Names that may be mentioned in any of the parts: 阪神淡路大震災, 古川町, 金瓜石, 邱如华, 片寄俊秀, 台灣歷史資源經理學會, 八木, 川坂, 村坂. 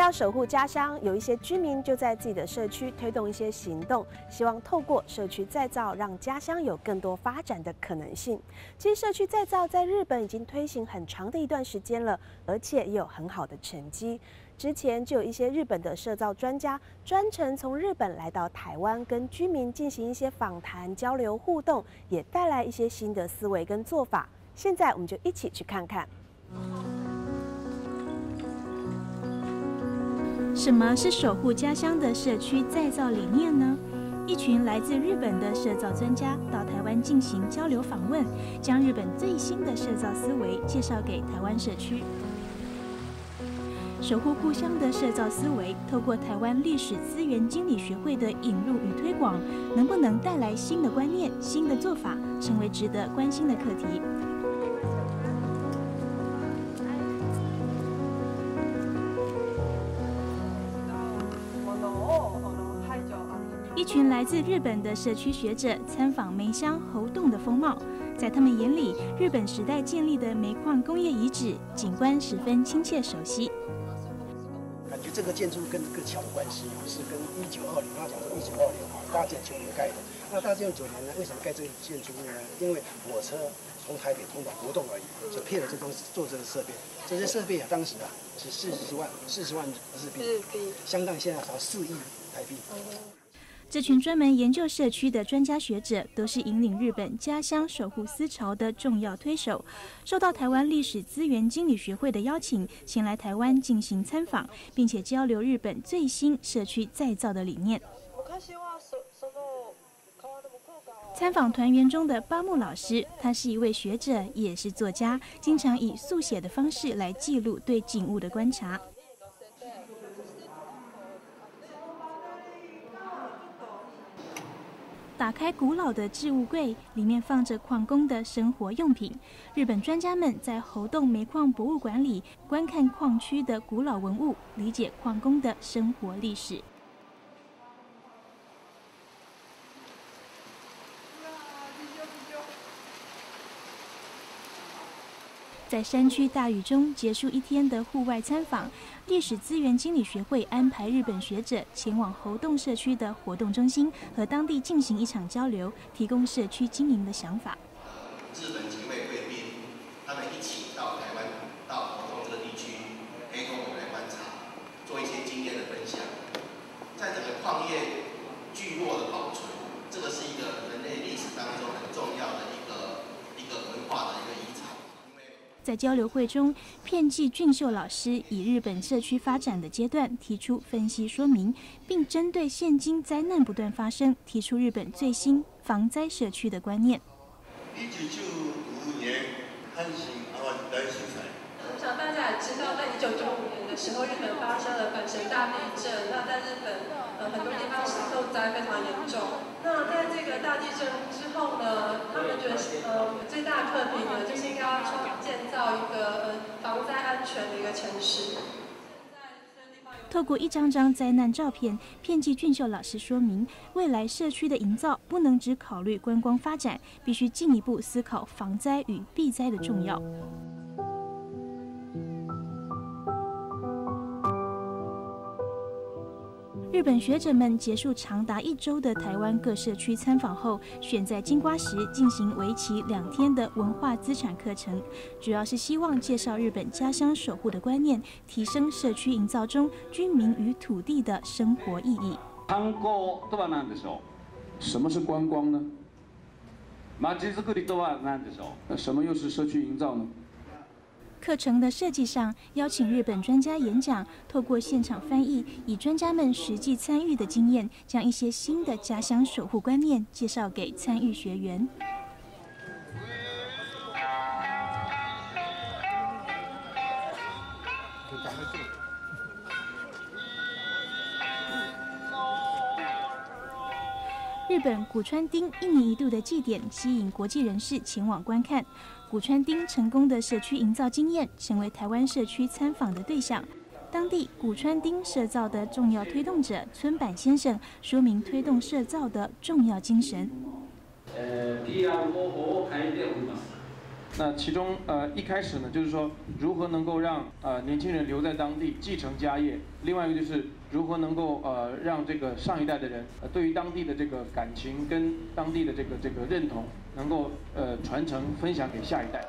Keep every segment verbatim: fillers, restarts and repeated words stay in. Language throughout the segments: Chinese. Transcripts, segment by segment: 要守护家乡，有一些居民就在自己的社区推动一些行动，希望透过社区再造，让家乡有更多发展的可能性。其实社区再造在日本已经推行很长的一段时间了，而且也有很好的成绩。 之前就有一些日本的社造专家专程从日本来到台湾，跟居民进行一些访谈、交流、互动，也带来一些新的思维跟做法。现在我们就一起去看看。什么是守护家乡的社区再造理念呢？一群来自日本的社造专家到台湾进行交流访问，将日本最新的社造思维介绍给台湾社区。 守护故乡的社造思维，透过台湾历史资源经理学会的引入与推广，能不能带来新的观念、新的做法，成为值得关心的课题？一群来自日本的社区学者参访梅乡猴洞的风貌。 在他们眼里，日本时代建立的煤矿工业遗址景观十分亲切熟悉。感觉这个建筑跟这个桥的关系是跟一九二零，他讲说一九二零大正九年盖的。那大正九年呢，为什么盖这个建筑呢？因为火车从台北通往活动而已，就配了这东西做这个设备。这些设备啊，当时啊是四十万四十万日币，日币相当现在才四亿台币。嗯 这群专门研究社区的专家学者，都是引领日本家乡守护思潮的重要推手。受到台湾历史资源经理学会的邀请，前来台湾进行参访，并且交流日本最新社区再造的理念。参访团员中的八木老师，他是一位学者，也是作家，经常以速写的方式来记录对景物的观察。 打开古老的置物柜，里面放着矿工的生活用品。日本专家们在猴洞煤矿博物馆里观看矿区的古老文物，理解矿工的生活历史。在山区大雨中结束一天的户外参访。 历史资源经理学会安排日本学者前往猴洞社区的活动中心，和当地进行一场交流，提供社区经营的想法。日本警卫贵宾，他们一起到台湾到猴洞这个地区，陪同我们来观察，做一些经验的分享。在这个矿业聚落的保存，这个是一个人类历史当中很重要的一个一个文化的一个遗产。 在交流会中，片寄俊秀老师以日本社区发展的阶段提出分析说明，并针对现今灾难不断发生，提出日本最新防灾社区的观念。一九九五年阪神淡路大震災，我想大家也知道，在一九九五年的时候，日本发生了阪神大地震，那在日本呃很多地方受灾非常严重。那在这个大地震之后呢，他们觉得呃最大的课题呢就是应该要创。 到一个防灾安全的一个城市。透过一张张灾难照片，片寄俊秀老师说明，未来社区的营造不能只考虑观光发展，必须进一步思考防灾与避灾的重要。 日本学者们结束长达一周的台湾各社区参访后，选在金瓜石进行为期两天的文化资产课程，主要是希望介绍日本家乡守护的观念，提升社区营造中居民与土地的生活意义。観光とは何でしょう？什么是观光呢？街づくりとは何でしょう？那什么又是社区营造呢？ 课程的设计上，邀请日本专家演讲，透过现场翻译，以专家们实际参与的经验，将一些新的家乡守护观念介绍给参与学员。日本古川町一年一度的祭典吸引国际人士前往观看。 古川町成功的社区营造经验，成为台湾社区参访的对象。当地古川町社造的重要推动者村坂先生说明推动社造的重要精神。那其中呃一开始呢，就是说如何能够让呃年轻人留在当地继承家业，另外一个就是如何能够呃让这个上一代的人呃对于当地的这个感情跟当地的这个这个认同能够呃传承分享给下一代。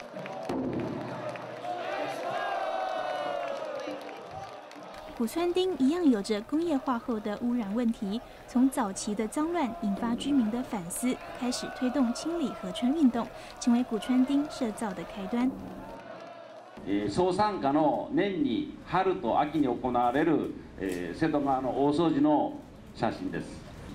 古川町一样有着工业化后的污染问题，从早期的脏乱引发居民的反思，开始推动清理河川运动，成为古川町社造的开端。総参加の年に春と秋に行われる瀬戸川の大掃除の写真です。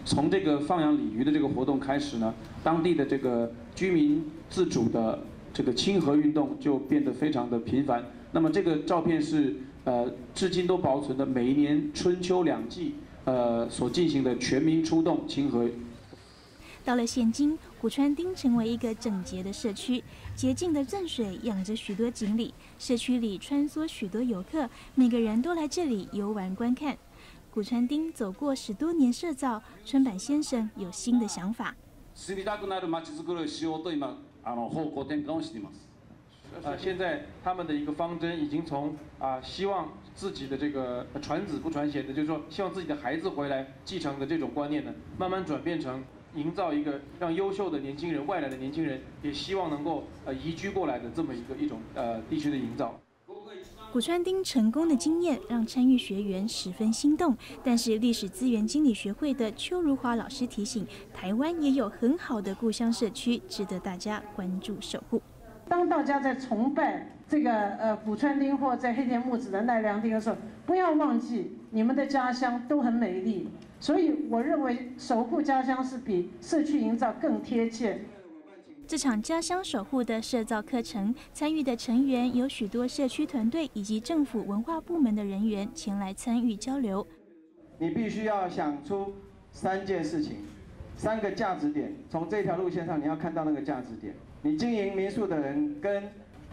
从这个放养鲤鱼的这个活动开始呢，当地的这个居民自主的这个清河运动就变得非常的频繁。那么这个照片是。 呃，至今都保存的每一年春秋两季，呃，所进行的全民出动清河。到了现今，古川町成为一个整洁的社区，洁净的镇水养着许多锦鲤，社区里穿梭许多游客，每个人都来这里游玩观看。古川町走过十多年社造，川坂先生有新的想法。 呃，现在他们的一个方针已经从啊、呃，希望自己的这个传子不传贤的，就是说希望自己的孩子回来继承的这种观念呢，慢慢转变成营造一个让优秀的年轻人、外来的年轻人也希望能够呃移居过来的这么一个一种呃地区的营造。古川町成功的经验让参与学员十分心动，但是历史资源经理学会的邱如华老师提醒，台湾也有很好的故乡社区，值得大家关注守护。 当大家在崇拜这个呃古川町或在黑田木子的奈良町的时候，不要忘记你们的家乡都很美丽。所以我认为守护家乡是比社区营造更贴切。这场家乡守护的社造课程，参与的成员有许多社区团队以及政府文化部门的人员前来参与交流。你必须要想出三件事情，三个价值点，从这条路线上你要看到那个价值点。 你经营民宿的人跟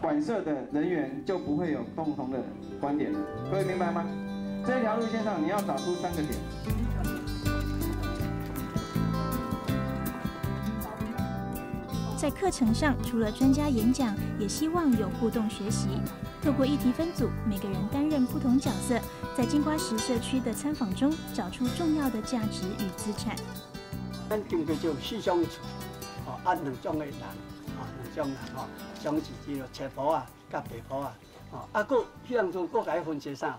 馆舍的人员就不会有共同的观点了，各位明白吗？这条路线上你要找出三个点。在课程上，除了专家演讲，也希望有互动学习。透过议题分组，每个人担任不同角色，在金瓜石社区的参访中找出重要的价值与资产。咱定的就四种，哦，按两种的人。 种啦吼，种是只落七婆啊，甲白婆啊，吼，啊，佫迄当中佫甲伊分析啥？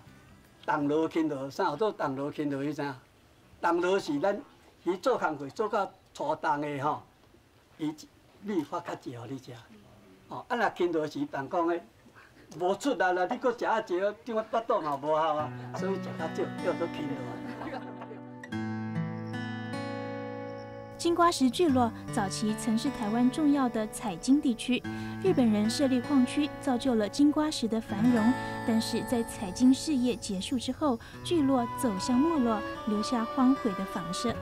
重劳轻劳，啥叫做重劳轻劳？伊啥？重劳是咱伊做工课做到粗重的吼，伊米发较济互你食，吼，啊，若轻劳是人讲的无出力啦，你佫食啊济，怎啊腹肚嘛无效啊，所以食较少叫做轻劳。 金瓜石聚落早期曾是台湾重要的采金地区，日本人设立矿区，造就了金瓜石的繁荣。但是在采金事业结束之后，聚落走向没落，留下荒废的房舍。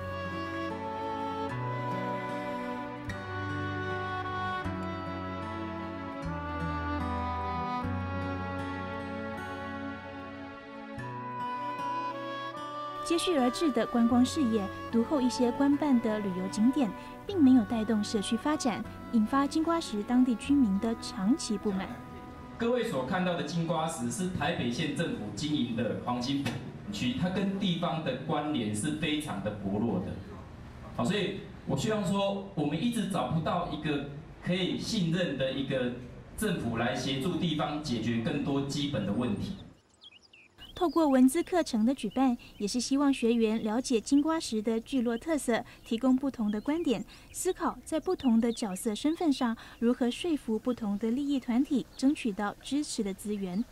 接续而至的观光事业，独后一些官办的旅游景点，并没有带动社区发展，引发金瓜石当地居民的长期不满。各位所看到的金瓜石是台北县政府经营的黄金区，它跟地方的关联是非常的薄弱的。好，所以我希望说，我们一直找不到一个可以信任的一个政府来协助地方解决更多基本的问题。 透过文字课程的举办，也是希望学员了解金瓜石的聚落特色，提供不同的观点，思考在不同的角色身份上如何说服不同的利益团体，争取到支持的资源。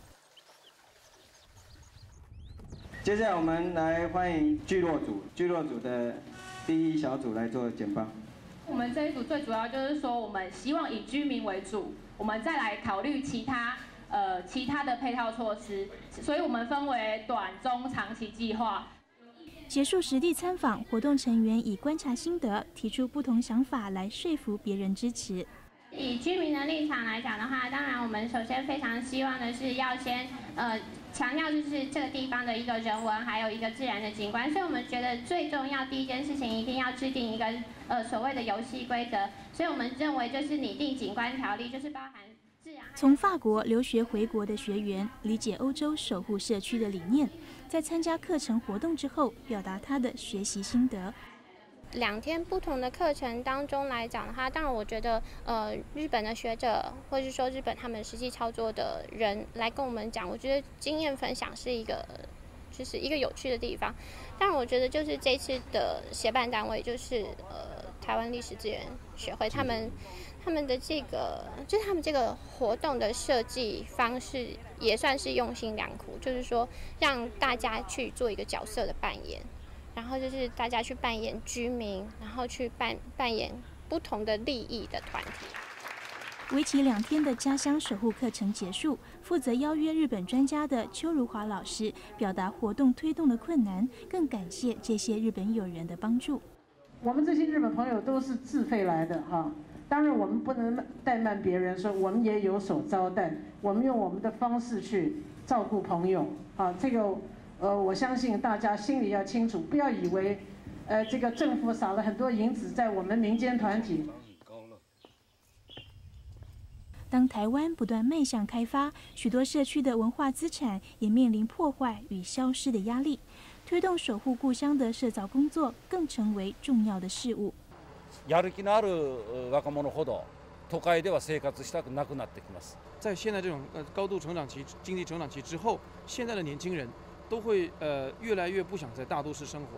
接下来我们来欢迎聚落组，聚落组的第一小组来做简报。我们这一组最主要就是说，我们希望以居民为主，我们再来考虑其他。 呃，其他的配套措施，所以我们分为短、中、长期计划。结束实地参访，活动成员以观察心得，提出不同想法来说服别人支持。以居民的立场来讲的话，当然我们首先非常希望的是要先呃强调就是这个地方的一个人文，还有一个自然的景观。所以我们觉得最重要第一件事情一定要制定一个呃所谓的游戏规则。所以我们认为就是拟定景观条例，就是包含。从法国留学回国的学员理解欧洲守护社区的理念，在参加课程活动之后，表达他的学习心得。 两天不同的课程当中来讲的话，当然我觉得，呃，日本的学者或是说日本他们实际操作的人来跟我们讲，我觉得经验分享是一个，就是一个有趣的地方。但我觉得就是这次的协办单位就是呃台湾历史资源学会，他们他们的这个就是他们这个活动的设计方式也算是用心良苦，就是说让大家去做一个角色的扮演。 然后就是大家去扮演居民，然后去扮扮演不同的利益的团体。为期两天的家乡守护课程结束，负责邀约日本专家的邱如华老师表达活动推动的困难，更感谢这些日本友人的帮助。我们这些日本朋友都是自费来的哈、啊，当然我们不能怠慢别人，说我们也有所招待，我们用我们的方式去照顾朋友啊，这个。 呃，我相信大家心里要清楚，不要以为，呃，这个政府撒了很多银子在我们民间团体。当台湾不断迈向开发，许多社区的文化资产也面临破坏与消失的压力，推动守护故乡的社造工作更成为重要的事物。やる気のある若者ほど都会では生活したくなくなってきます。在现在这种呃高度成长期、经济成长期之后，现在的年轻人。 都会呃越来越不想在大都市生活，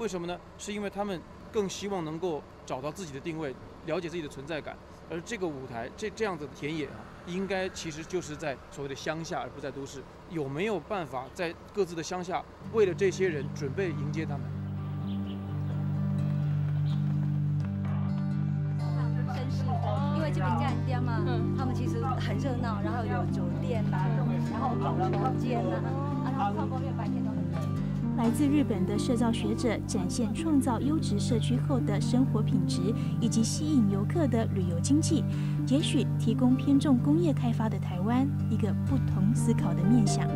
为什么呢？是因为他们更希望能够找到自己的定位，了解自己的存在感。而这个舞台，这这样子的田野啊，应该其实就是在所谓的乡下，而不在都市。有没有办法在各自的乡下，为了这些人准备迎接他们？绅士，因为这边干爹嘛，他们其实很热闹，然后有酒店啦、啊，然后老人间啦。 来自日本的社造学者展现创造优质社区后的生活品质，以及吸引游客的旅游经济，也许提供偏重工业开发的台湾一个不同思考的面向。